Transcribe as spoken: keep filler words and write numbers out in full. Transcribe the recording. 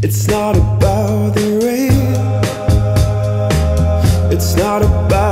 It's not about the rain. It's not about